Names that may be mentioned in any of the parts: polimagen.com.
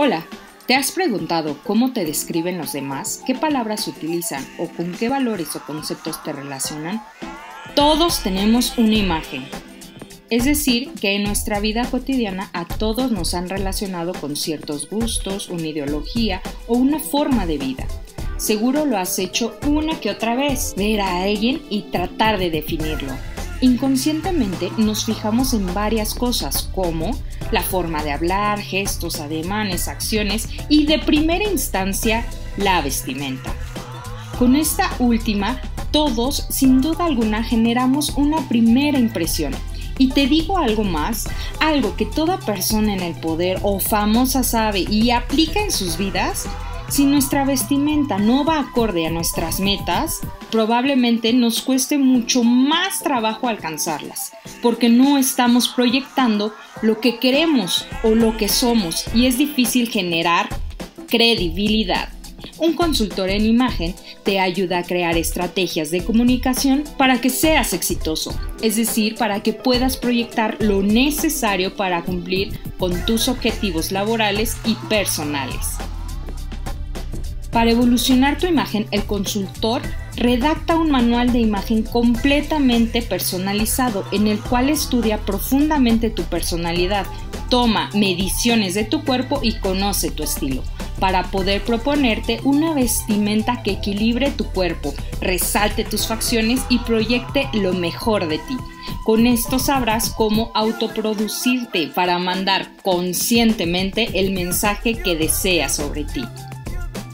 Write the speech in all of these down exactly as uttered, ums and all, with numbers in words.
Hola, ¿te has preguntado cómo te describen los demás? ¿Qué palabras utilizan o con qué valores o conceptos te relacionan? Todos tenemos una imagen. Es decir, que en nuestra vida cotidiana a todos nos han relacionado con ciertos gustos, una ideología o una forma de vida. Seguro lo has hecho una que otra vez, ver a alguien y tratar de definirlo. Inconscientemente nos fijamos en varias cosas como la forma de hablar, gestos, ademanes, acciones y de primera instancia la vestimenta. Con esta última, todos sin duda alguna generamos una primera impresión. Y te digo algo más, algo que toda persona en el poder o famosa sabe y aplica en sus vidas. Si nuestra vestimenta no va acorde a nuestras metas, probablemente nos cueste mucho más trabajo alcanzarlas, porque no estamos proyectando lo que queremos o lo que somos y es difícil generar credibilidad. Un consultor en imagen te ayuda a crear estrategias de comunicación para que seas exitoso, es decir, para que puedas proyectar lo necesario para cumplir con tus objetivos laborales y personales. Para evolucionar tu imagen, el consultor redacta un manual de imagen completamente personalizado en el cual estudia profundamente tu personalidad, toma mediciones de tu cuerpo y conoce tu estilo, para poder proponerte una vestimenta que equilibre tu cuerpo, resalte tus facciones y proyecte lo mejor de ti. Con esto sabrás cómo autoproducirte para mandar conscientemente el mensaje que deseas sobre ti.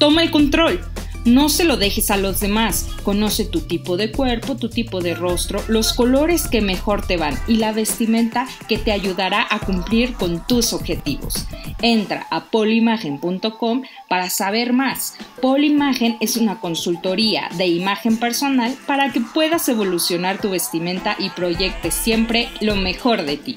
Toma el control, no se lo dejes a los demás, conoce tu tipo de cuerpo, tu tipo de rostro, los colores que mejor te van y la vestimenta que te ayudará a cumplir con tus objetivos. Entra a polimagen punto com para saber más. Polimagen es una consultoría de imagen personal para que puedas evolucionar tu vestimenta y proyectes siempre lo mejor de ti.